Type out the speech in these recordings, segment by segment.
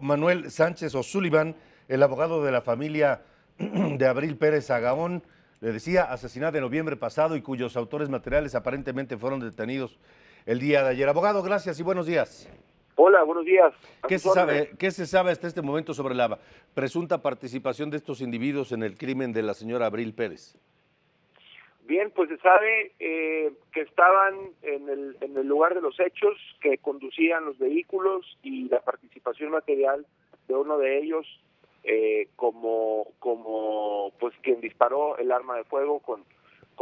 Manuel Sánchez O'Sullivan, el abogado de la familia de Abril Pérez Agabón, le decía, asesinada en noviembre pasado y cuyos autores materiales aparentemente fueron detenidos el día de ayer. Abogado, gracias y buenos días. Hola, buenos días. ¿Qué se sabe hasta este momento sobre la presunta participación de estos individuos en el crimen de la señora Abril Pérez? Bien, pues se sabe que estaban en el lugar de los hechos, que conducían los vehículos y la participación material de uno de ellos como quien disparó el arma de fuego con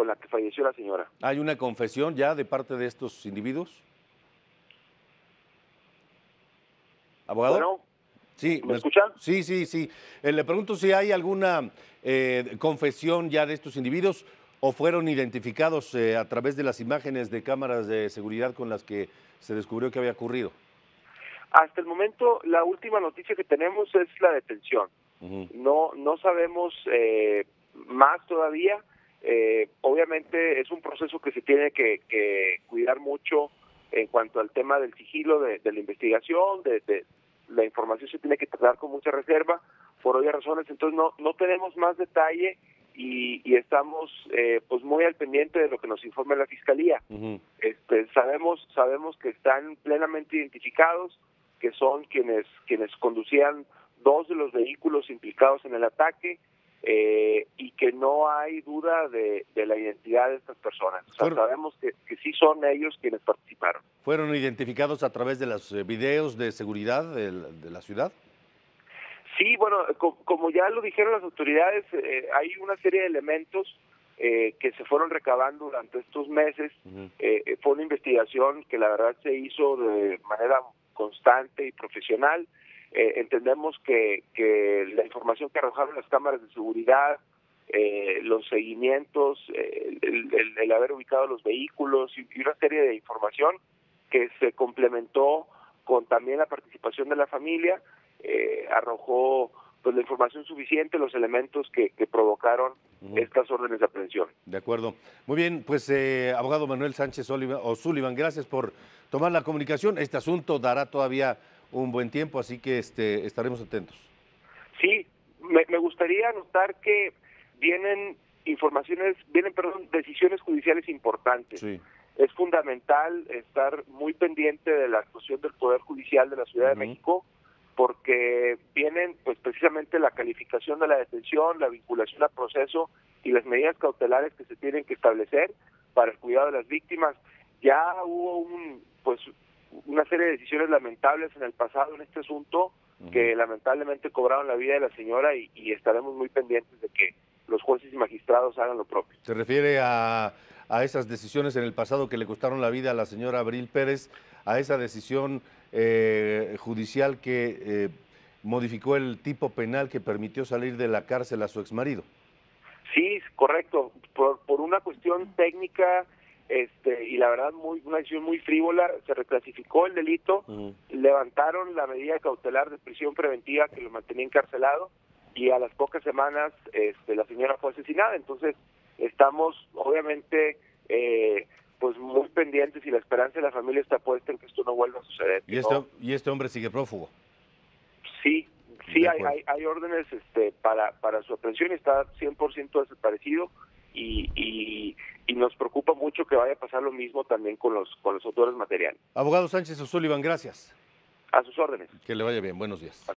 la que falleció la señora. ¿Hay una confesión ya de parte de estos individuos? ¿Abogado? Bueno, sí, ¿me escuchan? Sí. Le pregunto si hay alguna confesión ya de estos individuos. ¿O fueron identificados a través de las imágenes de cámaras de seguridad con las que se descubrió que había ocurrido? Hasta el momento, la última noticia que tenemos es la detención. No sabemos más todavía. Obviamente es un proceso que se tiene que cuidar mucho en cuanto al tema del sigilo, de la investigación, de la información se tiene que tratar con mucha reserva por obvias razones. Entonces no tenemos más detalle. Y estamos muy al pendiente de lo que nos informe la Fiscalía. Sabemos que están plenamente identificados, que son quienes conducían dos de los vehículos implicados en el ataque y que no hay duda de la identidad de estas personas. Sabemos que sí son ellos quienes participaron. ¿Fueron identificados a través de los videos de seguridad de la ciudad? Sí, bueno, como ya lo dijeron las autoridades, hay una serie de elementos que se fueron recabando durante estos meses. Fue una investigación que la verdad se hizo de manera constante y profesional. Entendemos que la información que arrojaron las cámaras de seguridad, los seguimientos, el haber ubicado los vehículos y una serie de información que se complementó con también la participación de la familia, arrojó la información suficiente, los elementos que provocaron estas órdenes de aprehensión. De acuerdo. Muy bien, pues abogado Manuel Sánchez O'Sullivan, gracias por tomar la comunicación. Este asunto dará todavía un buen tiempo, así que estaremos atentos. Sí, me gustaría anotar que vienen decisiones judiciales importantes. Sí. Es fundamental estar muy pendiente de la actuación del Poder Judicial de la Ciudad de México, porque vienen precisamente la calificación de la detención, la vinculación al proceso y las medidas cautelares que se tienen que establecer para el cuidado de las víctimas. Ya hubo una serie de decisiones lamentables en el pasado en este asunto que lamentablemente cobraron la vida de la señora y estaremos muy pendientes de que los jueces y magistrados hagan lo propio. Se refiere a esas decisiones en el pasado que le costaron la vida a la señora Abril Pérez, a esa decisión judicial que modificó el tipo penal que permitió salir de la cárcel a su exmarido. Sí, correcto, por una cuestión técnica y la verdad una decisión muy frívola, se reclasificó el delito, levantaron la medida cautelar de prisión preventiva que lo mantenía encarcelado y a las pocas semanas la señora fue asesinada. Entonces estamos obviamente muy pendientes y la esperanza de la familia está puesta en que esto no vuelva a suceder. ¿Y este hombre sigue prófugo? Sí, hay órdenes para su aprehensión, está 100% desaparecido y nos preocupa mucho que vaya a pasar lo mismo también con los autores materiales. Abogado Sánchez O'Sullivan, gracias. A sus órdenes. Que le vaya bien, buenos días.